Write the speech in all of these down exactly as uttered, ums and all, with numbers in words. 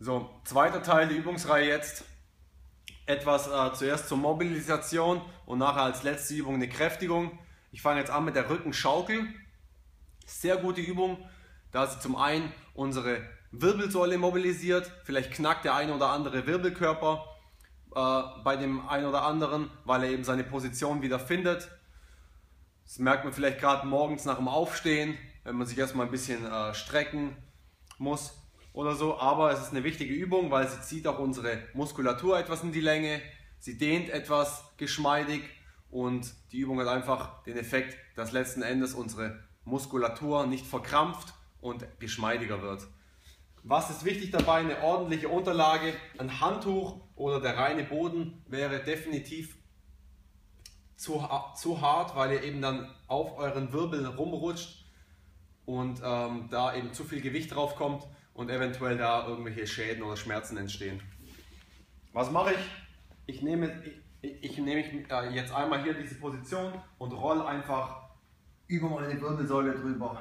So, zweiter Teil der Übungsreihe jetzt. Etwas äh, zuerst zur Mobilisation und nachher als letzte Übung eine Kräftigung. Ich fange jetzt an mit der Rückenschaukel. Sehr gute Übung, da sie zum einen unsere Wirbelsäule mobilisiert. Vielleicht knackt der eine oder andere Wirbelkörper äh, bei dem einen oder anderen, weil er eben seine Position wieder findet. Das merkt man vielleicht gerade morgens nach dem Aufstehen, wenn man sich erstmal ein bisschen äh, strecken muss oder so. Aber es ist eine wichtige Übung, weil sie zieht auch unsere Muskulatur etwas in die Länge. Sie dehnt etwas geschmeidig und die Übung hat einfach den Effekt, dass letzten Endes unsere Muskulatur nicht verkrampft und geschmeidiger wird. Was ist wichtig dabei? Eine ordentliche Unterlage, ein Handtuch oder der reine Boden wäre definitiv zu, zu hart, weil ihr eben dann auf euren Wirbel rumrutscht und ähm, da eben zu viel Gewicht drauf kommt und eventuell da irgendwelche Schäden oder Schmerzen entstehen. Was mache ich? Ich nehme, ich, ich nehme jetzt einmal hier diese Position und rolle einfach über meine Wirbelsäule drüber.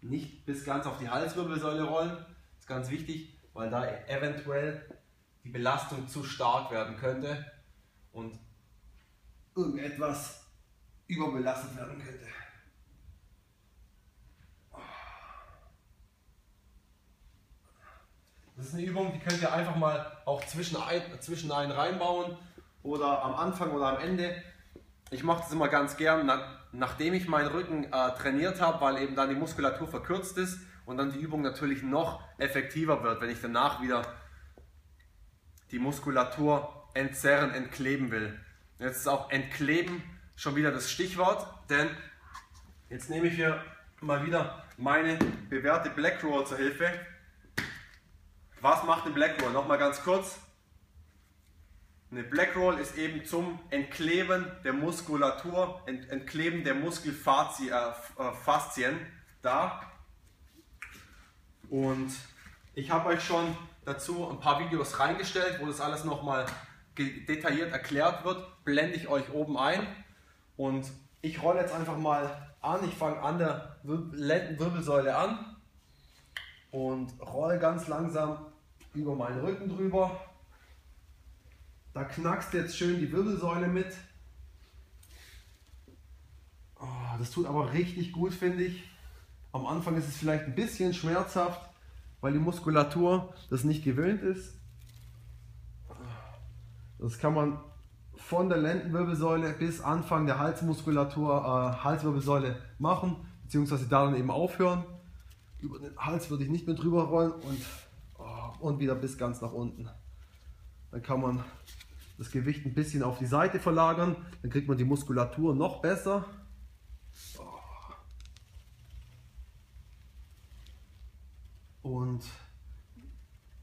Nicht bis ganz auf die Halswirbelsäule rollen, ist ganz wichtig, weil da eventuell die Belastung zu stark werden könnte und irgendetwas überbelastet werden könnte. Das ist eine Übung, die könnt ihr einfach mal auch zwischen ein, zwischen einen reinbauen oder am Anfang oder am Ende. Ich mache das immer ganz gern, nachdem ich meinen Rücken äh, trainiert habe, weil eben dann die Muskulatur verkürzt ist und dann die Übung natürlich noch effektiver wird, wenn ich danach wieder die Muskulatur entzerren, entkleben will. Jetzt ist auch entkleben schon wieder das Stichwort, denn jetzt nehme ich hier mal wieder meine bewährte Blackroll zur Hilfe. Was macht eine Blackroll? Nochmal ganz kurz. Eine Blackroll ist eben zum Entkleben der Muskulatur, Ent Entkleben der Muskelfaszien da. Und ich habe euch schon dazu ein paar Videos reingestellt, wo das alles nochmal detailliert erklärt wird. Blende ich euch oben ein. Und ich rolle jetzt einfach mal an. Ich fange an der Wirbel Wirbelsäule an und rolle ganz langsam über meinen Rücken drüber. Da knackst jetzt schön die Wirbelsäule mit. Oh, das tut aber richtig gut, finde ich. Am Anfang ist es vielleicht ein bisschen schmerzhaft, weil die Muskulatur das nicht gewöhnt ist. Das kann man von der Lendenwirbelsäule bis Anfang der Halsmuskulatur, äh, Halswirbelsäule machen, beziehungsweise da dann eben aufhören. Über den Hals würde ich nicht mehr drüber rollen und und wieder bis ganz nach unten. Dann kann man das Gewicht ein bisschen auf die Seite verlagern, dann kriegt man die Muskulatur noch besser. Und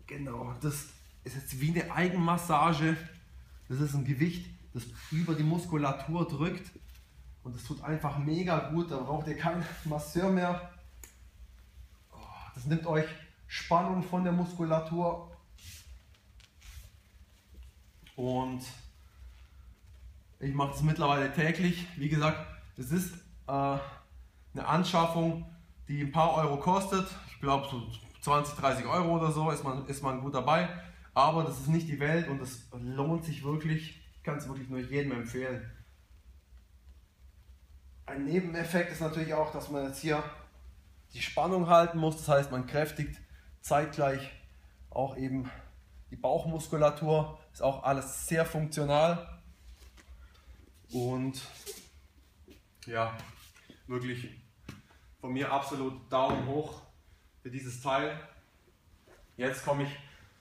genau, das ist jetzt wie eine Eigenmassage. Das ist ein Gewicht, das über die Muskulatur drückt und das tut einfach mega gut. Da braucht ihr keinen Masseur mehr. Das nimmt euch Spannung von der Muskulatur und ich mache das mittlerweile täglich. Wie gesagt, es ist äh, eine Anschaffung, die ein paar Euro kostet. Ich glaube so zwanzig, dreißig Euro oder so ist man, ist man gut dabei, aber das ist nicht die Welt und es lohnt sich wirklich. Ich kann es wirklich nur jedem empfehlen. Ein Nebeneffekt ist natürlich auch, dass man jetzt hier die Spannung halten muss, das heißt, man kräftigt zeitgleich auch eben die Bauchmuskulatur, ist auch alles sehr funktional und ja, wirklich von mir absolut Daumen hoch für dieses Teil. Jetzt komme ich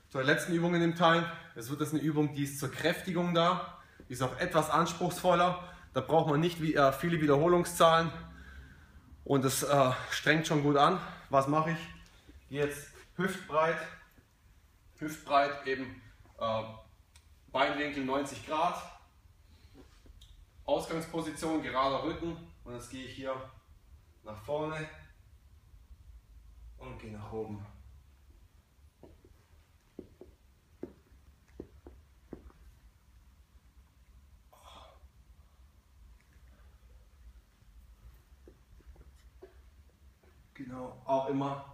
zur letzten Übung in dem Teil. Es wird jetzt eine Übung, die ist zur Kräftigung da, die ist auch etwas anspruchsvoller, da braucht man nicht wie, äh, viele Wiederholungszahlen. Und es äh, strengt schon gut an. Was mache ich? Gehe jetzt hüftbreit, hüftbreit eben äh, Beinwinkel neunzig Grad, Ausgangsposition, gerader Rücken und jetzt gehe ich hier nach vorne und gehe nach oben. Genau, auch immer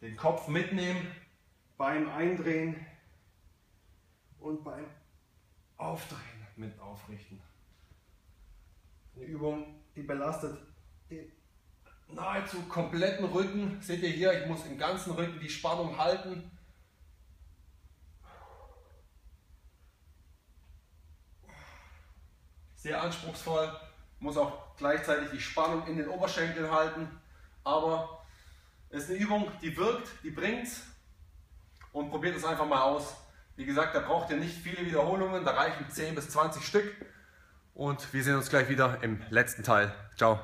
den Kopf mitnehmen beim Eindrehen und beim Aufdrehen mit aufrichten. Eine Übung, die belastet den nahezu kompletten Rücken. Seht ihr hier, ich muss im ganzen Rücken die Spannung halten. Sehr anspruchsvoll, muss auch gleichzeitig die Spannung in den Oberschenkeln halten, aber es ist eine Übung, die wirkt, die bringt's, und probiert es einfach mal aus. Wie gesagt, da braucht ihr nicht viele Wiederholungen, da reichen zehn bis zwanzig Stück, und wir sehen uns gleich wieder im letzten Teil. Ciao!